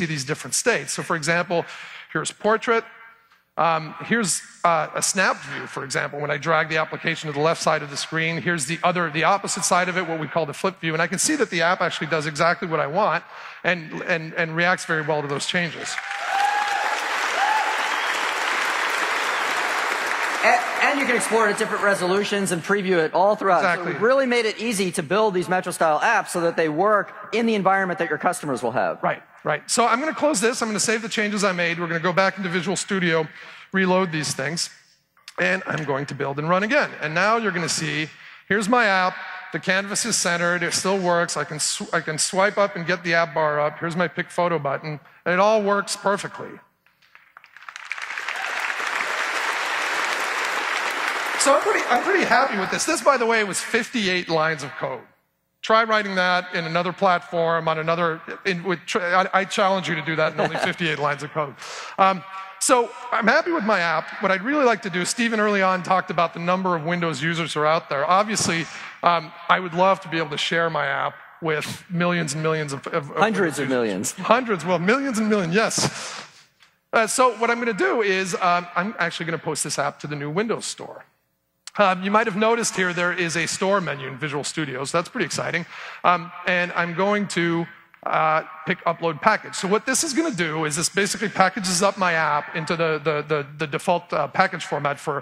see these different states. So for example, here's portrait. Here's a snap view, for example, when I drag the application to the left side of the screen. Here's the opposite side of it, what we call the flip view. And I can see that the app actually does exactly what I want and reacts very well to those changes. And you can explore it at different resolutions and preview it all throughout. Exactly. So we really made it easy to build these Metro-style apps so that they work in the environment that your customers will have. Right, right. So I'm going to close this. I'm going to save the changes I made. We're going to go back into Visual Studio, reload these things, and I'm going to build and run again. And now you're going to see, here's my app. The canvas is centered. It still works. I can swipe up and get the app bar up. Here's my pick photo button. And it all works perfectly. So I'm pretty happy with this. This, by the way, was 58 lines of code. Try writing that in another platform, on another, I challenge you to do that in only 58 lines of code. So I'm happy with my app. What I'd really like to do, Stephen early on talked about the number of Windows users who are out there. Obviously, I would love to be able to share my app with millions and millions of hundreds of millions. Hundreds, well, millions and millions, yes. So what I'm going to do is I'm actually going to post this app to the new Windows Store. You might have noticed here there is a store menu in Visual Studio, so that's pretty exciting. And I'm going to pick Upload Package. So what this is going to do is this basically packages up my app into the default package format for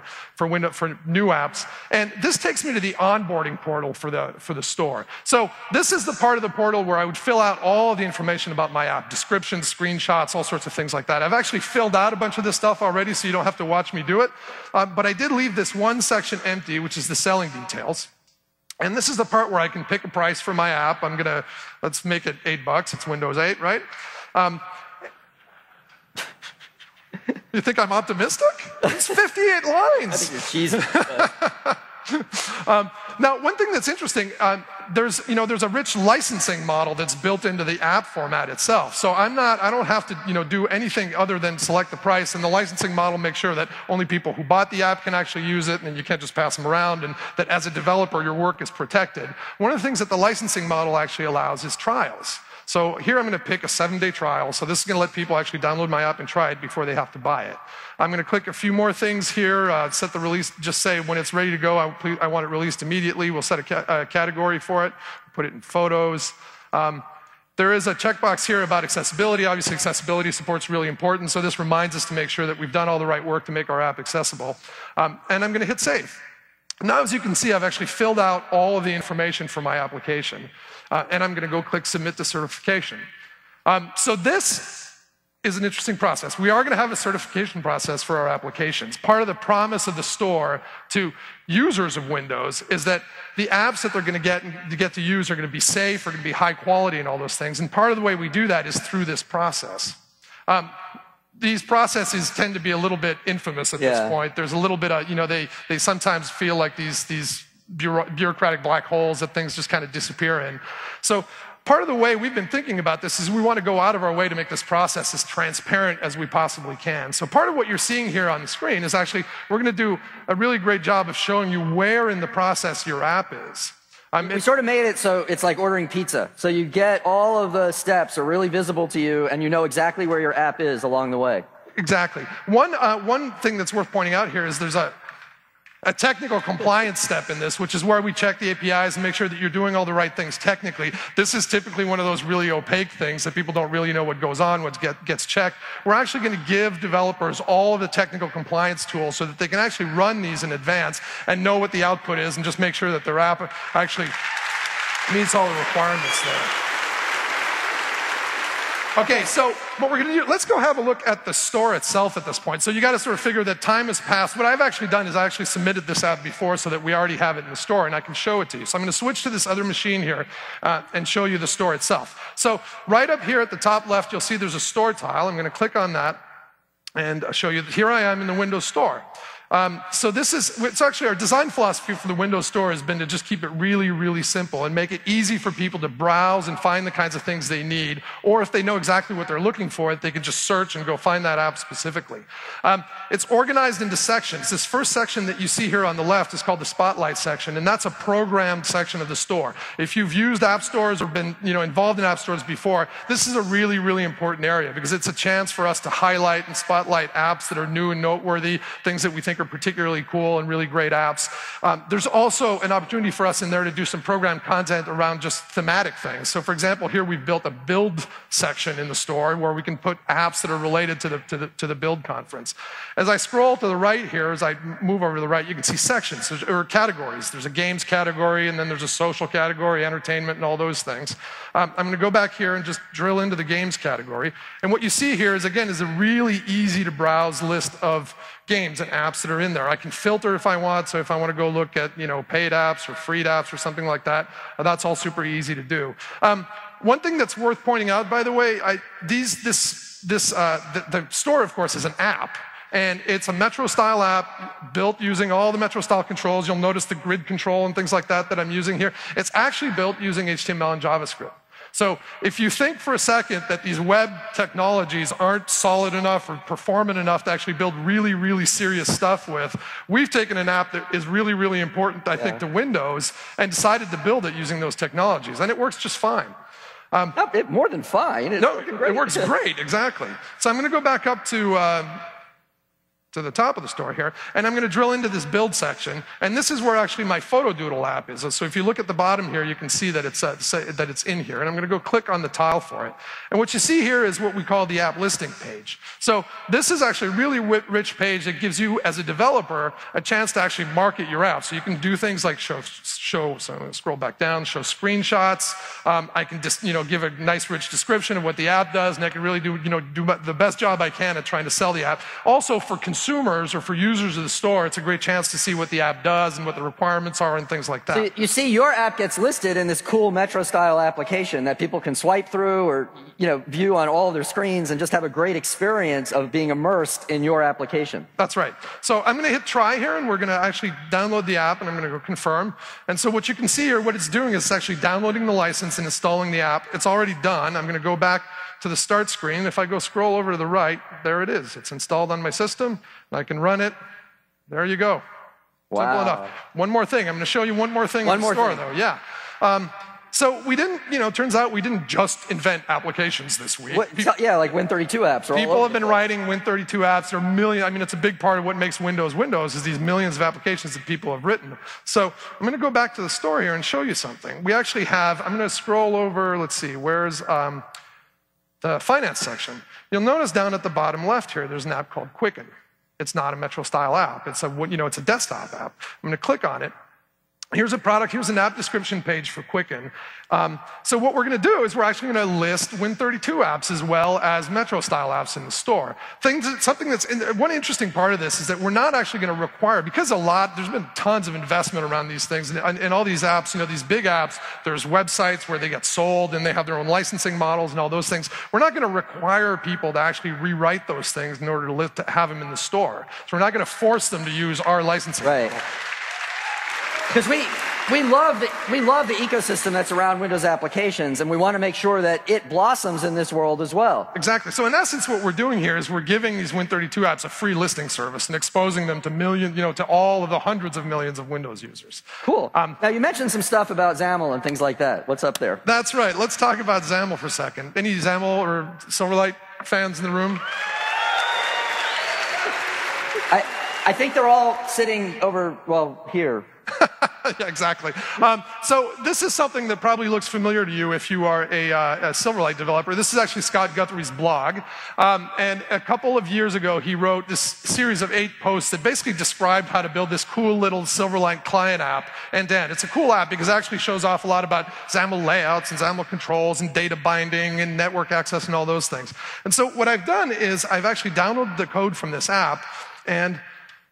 new apps. And this takes me to the onboarding portal for the store. So this is the part of the portal where I would fill out all of the information about my app, descriptions, screenshots, all sorts of things like that. I've actually filled out a bunch of this stuff already, so you don't have to watch me do it. But I did leave this one section empty, which is the selling details. And this is the part where I can pick a price for my app. I'm gonna, let's make it $8. It's Windows 8, right? You think I'm optimistic? It's 58 lines. I think you're cheesing. But... now, one thing that's interesting, there's a rich licensing model that's built into the app format itself. So I don't have to, do anything other than select the price, and the licensing model makes sure that only people who bought the app can actually use it, and you can't just pass them around, and that as a developer, your work is protected. One of the things that the licensing model actually allows is trials. So here I'm going to pick a 7-day trial. So this is going to let people actually download my app and try it before they have to buy it. I'm going to click a few more things here. Set the release. Just say when it's ready to go, I want it released immediately. We'll set a category for it. Put it in photos. There is a checkbox here about accessibility. Obviously, accessibility support is really important. So this reminds us to make sure that we've done all the right work to make our app accessible. And I'm going to hit save. Now, as you can see, I've actually filled out all of the information for my application. And I'm going to go click Submit to Certification. So this is an interesting process. We are going to have a certification process for our applications. Part of the promise of the store to users of Windows is that the apps that they're going to get to use are going to be safe, are going to be high quality, and all those things. And part of the way we do that is through this process. These processes tend to be a little bit infamous at this point. There's a little bit of, they sometimes feel like these bureaucratic black holes that things just kind of disappear in. So part of the way we've been thinking about this is we want to go out of our way to make this process as transparent as we possibly can. So part of what you're seeing here on the screen is actually, we're going to do a really great job of showing you where in the process your app is. We sort of made it so it's like ordering pizza. So you get all of the steps are really visible to you, and you know exactly where your app is along the way. Exactly. One thing that's worth pointing out here is there's a technical compliance step in this, which is where we check the APIs and make sure that you're doing all the right things technically. This is typically one of those really opaque things that people don't really know what goes on, what gets checked. We're actually going to give developers all of the technical compliance tools so that they can actually run these in advance and know what the output is and just make sure that their app actually meets all the requirements there. Okay, so what we're going to do, let's go have a look at the store itself at this point. So you got to sort of figure that time has passed. What I've actually done is I actually submitted this app before so that we already have it in the store and I can show it to you. So I'm going to switch to this other machine here and show you the store itself. So right up here at the top left, you'll see there's a store tile. I'm going to click on that and show you that here I am in the Windows Store. So this is, it's actually our design philosophy for the Windows Store has been to just keep it really, really simple and make it easy for people to browse and find the kinds of things they need, or if they know exactly what they're looking for, they can just search and go find that app specifically. It's organized into sections. This first section that you see here on the left is called the Spotlight section, and that's a programmed section of the store. If you've used app stores or been involved in app stores before, this is a really, really important area because it's a chance for us to highlight and spotlight apps that are new and noteworthy, things that we think are particularly cool and really great apps. There's also an opportunity for us in there to do some program content around just thematic things. So for example, here we've built a build section in the store where we can put apps that are related to the build conference. As I scroll to the right here, as I move over to the right, you can see sections or categories. There's a games category, and then there's a social category, entertainment, and all those things. I'm going to go back here and just drill into the games category. And what you see here is, again, is a really easy to browse list of games and apps that are in there. I can filter if I want, so if I want to go look at paid apps or free apps or something like that, that's all super easy to do. One thing that's worth pointing out, by the way, the store, of course, is an app. And it's a Metro-style app built using all the Metro-style controls. You'll notice the grid control and things like that that I'm using here. It's actually built using HTML and JavaScript. So if you think for a second that these web technologies aren't solid enough or performant enough to actually build really, really serious stuff with, we've taken an app that is really, really important, I think, to Windows and decided to build it using those technologies. And it works just fine. More than fine. It works great, exactly. So I'm going to go back up to the top of the store here, and I'm going to drill into this build section, and this is where actually my PhotoDoodle app is. So if you look at the bottom here, you can see that it's in here, and I'm going to go click on the tile for it. And what you see here is what we call the app listing page. So this is actually a really rich page that gives you, as a developer, a chance to actually market your app. So you can do things like so I'm going to scroll back down, show screenshots. I can just give a nice rich description of what the app does, and I can really do do the best job I can at trying to sell the app. Also for consumers or for users of the store, it's a great chance to see what the app does and what the requirements are and things like that. So you see, your app gets listed in this cool Metro-style application that people can swipe through or view on all of their screens and just have a great experience of being immersed in your application. That's right. So I'm going to hit try here, and we're going to actually download the app, and I'm going to go confirm. And so what you can see here, what it's doing is actually downloading the license and installing the app. It's already done. I'm going to go back to the start screen. If I go scroll over to the right, there it is. It's installed on my system, and I can run it. There you go. Wow. Simple enough. One more thing. I'm going to show you one more thing in the store, though. Yeah. So we didn't, turns out we didn't just invent applications this week. Like Win32 apps. People have been writing Win32 apps. There are millions. I mean, it's a big part of what makes Windows Windows is these millions of applications that people have written. So I'm going to go back to the store here and show you something. We actually have, I'm going to scroll over, let's see, where's the finance section. You'll notice down at the bottom left here, there's an app called Quicken. It's not a Metro-style app. It's a, it's a desktop app. I'm going to click on it. Here's a product, here's an app description page for Quicken. So what we're going to do is we're actually going to list Win32 apps as well as Metro-style apps in the store. One interesting part of this is that we're not actually going to require, because there's been tons of investment around these things, and all these apps, these big apps, there's websites where they get sold and they have their own licensing models and all those things. We're not going to require people to actually rewrite those things in order to have them in the store. So we're not going to force them to use our licensing model. Because we love the ecosystem that's around Windows applications, and we want to make sure that it blossoms in this world as well. Exactly. So in essence, what we're doing here is we're giving these Win32 apps a free listing service and exposing them to to all of the hundreds of millions of Windows users. Cool. Now you mentioned some stuff about XAML and things like that. What's up there? That's right. Let's talk about XAML for a second. Any XAML or Silverlight fans in the room? I think they're all sitting over, here. Yeah, exactly. So this is something that probably looks familiar to you if you are a Silverlight developer. This is actually Scott Guthrie's blog. And a couple of years ago, he wrote this series of 8 posts that basically described how to build this cool little Silverlight client app end-to-end. It's a cool app because it actually shows off a lot about XAML layouts and XAML controls and data binding and network access and all those things. And so what I've done is I've actually downloaded the code from this app and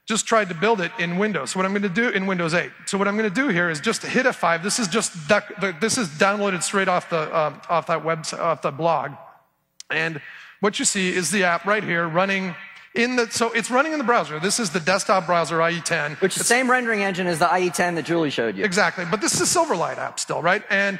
just tried to build it in Windows. So what I'm going to do in Windows 8. So what I'm going to do here is just hit F5. This is just this is downloaded straight off the off that blog, and what you see is the app right here running So it's running in the browser. This is the desktop browser, IE10. Which is the same rendering engine as the IE10 that Julie showed you. Exactly. But this is a Silverlight app still, right? And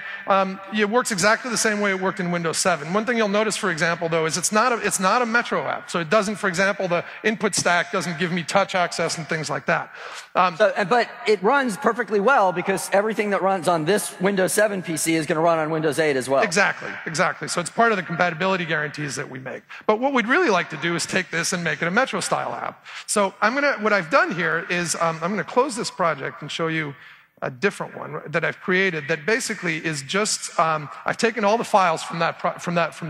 it works exactly the same way it worked in Windows 7. One thing you'll notice, for example, though, is it's not a Metro app. So it doesn't, for example, the input stack doesn't give me touch access and things like that. But it runs perfectly well because everything that runs on this Windows 7 PC is going to run on Windows 8 as well. Exactly. Exactly. So it's part of the compatibility guarantees that we make. But what we'd really like to do is take this and make it a Metro-style app. So what I've done here is I'm going to close this project and show you a different one that I've created that basically is just I've taken all the files from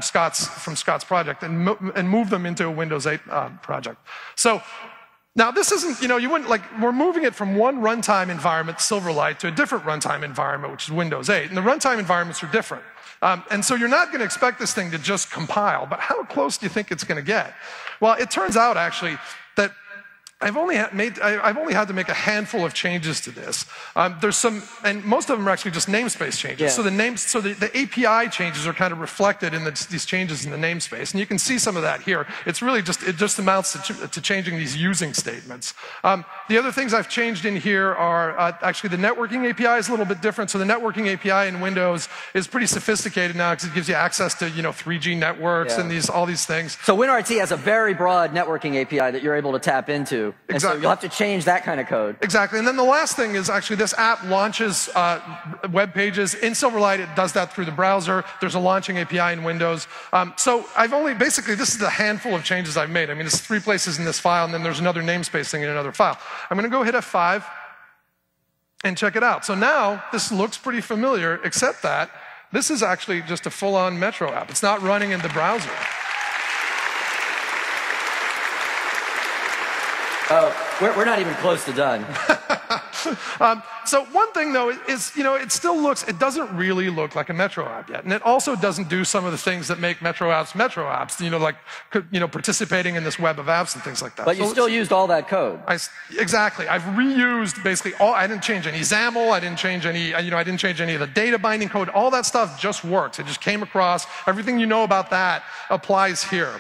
Scott's project and moved them into a Windows 8 project. So now this isn't, you wouldn't we're moving it from one runtime environment, Silverlight, to a different runtime environment, which is Windows 8, and the runtime environments are different. And so you're not going to expect this thing to just compile, but how close do you think it's going to get? Well, it turns out, actually, that I've only had to make a handful of changes to this. There's some, and most of them are actually just namespace changes. Yeah. So the API changes are kind of reflected in these changes in the namespace, and you can see some of that here. It's really it just amounts to changing these using statements. The other things I've changed in here are actually the networking API is a little bit different. So the networking API in Windows is pretty sophisticated now because it gives you access to 3G networks and all these things. So WinRT has a very broad networking API that you're able to tap into. And exactly. So you'll have to change that kind of code. Exactly. And then the last thing is actually this app launches web pages. In Silverlight, it does that through the browser. There's a launching API in Windows. So I've only, basically, this is a handful of changes I've made. I mean, it's three places in this file, and then there's another namespace thing in another file. I'm going to go hit F5 and check it out. So now this looks pretty familiar, except that this is actually just a full-on Metro app. It's not running in the browser. Oh, we're not even close to done. So one thing, though, is, it still looks, it doesn't really look like a Metro app yet. And it also doesn't do some of the things that make Metro apps, like participating in this web of apps and things like that. But you still used all that code. Exactly. I've reused basically all, I didn't change any XAML, I didn't change any, I didn't change any of the data binding code. All that stuff just works. It just came across. Everything you know about that applies here.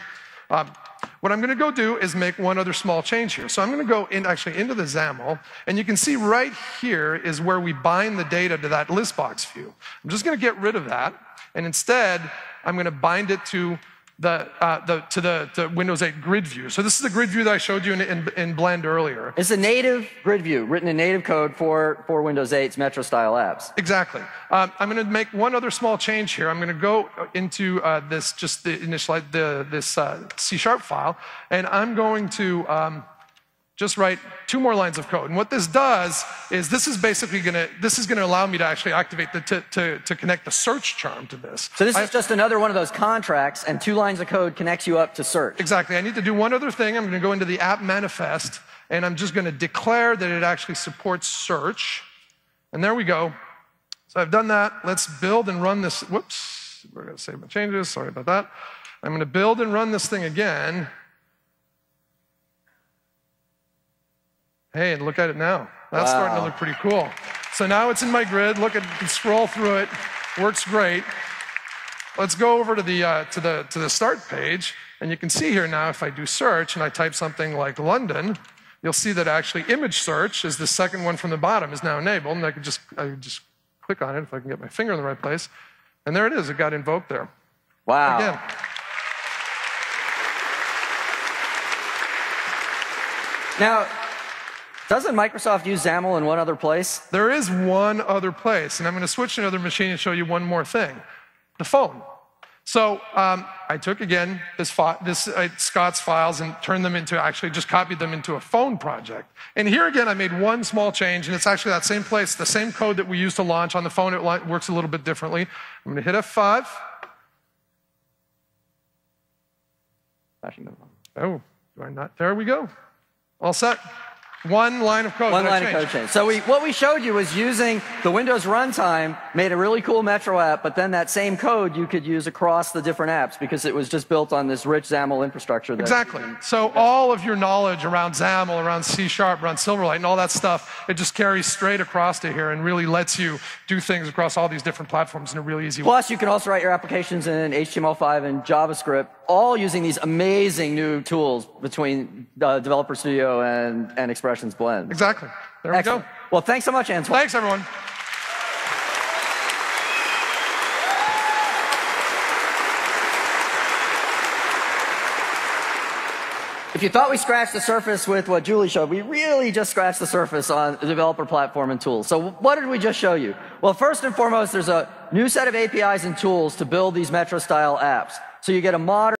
What I'm going to go do is make one other small change here. So I'm going to go into the XAML, and you can see right here is where we bind the data to that list box view. I'm just going to get rid of that, and instead I'm going to bind it to the Windows 8 grid view. So this is the grid view that I showed you in Blend earlier. It's a native grid view written in native code for Windows 8's Metro-style apps. Exactly. I'm going to make one other small change here. I'm going to go into this C Sharp file, and I'm going to just write two more lines of code. And what this does is this is going to allow me to actually activate to connect the search charm to this. So this is just another one of those contracts, and two lines of code connects you up to search. Exactly. I need to do one other thing. I'm going to go into the app manifest, and I'm just going to declare that it actually supports search. And there we go. So I've done that. Let's build and run this. Whoops. We're going to save my changes. Sorry about that. I'm going to build and run this thing again. Hey, and look at it now. That's starting to look pretty cool. So now it's in my grid. Look at, scroll through it. Works great. Let's go over to the start page, and you can see here now if I do search and I type something like London, you'll see that actually image search is the second one from the bottom is now enabled, and I could just click on it if I can get my finger in the right place, and there it is. It got invoked there. Wow. Again. Now, doesn't Microsoft use XAML in one other place? There is one other place, and I'm going to switch to another machine and show you one more thing, the phone. So I took, again, Scott's files and turned them into, actually just copied them into a phone project. And here again, I made one small change, and it's actually that same place, the same code that we used to launch on the phone. It works a little bit differently. I'm going to hit F5. Oh, do I not? There we go. All set. One line of code. One line of code change. So what we showed you was using the Windows runtime, made a really cool Metro app, but then that same code you could use across the different apps because it was just built on this rich XAML infrastructure. Exactly. So all of your knowledge around XAML, around C Sharp, around Silverlight, and all that stuff, it just carries straight across to here and really lets you do things across all these different platforms in a really easy way. Plus, you can also write your applications in HTML5 and JavaScript all using these amazing new tools between Developer Studio and Expressions Blend. Exactly. There we go. Well, thanks so much, Antoine. Thanks, everyone. If you thought we scratched the surface with what Julie showed, we really just scratched the surface on the developer platform and tools. So what did we just show you? Well, first and foremost, there's a new set of APIs and tools to build these Metro-style apps. So you get a modern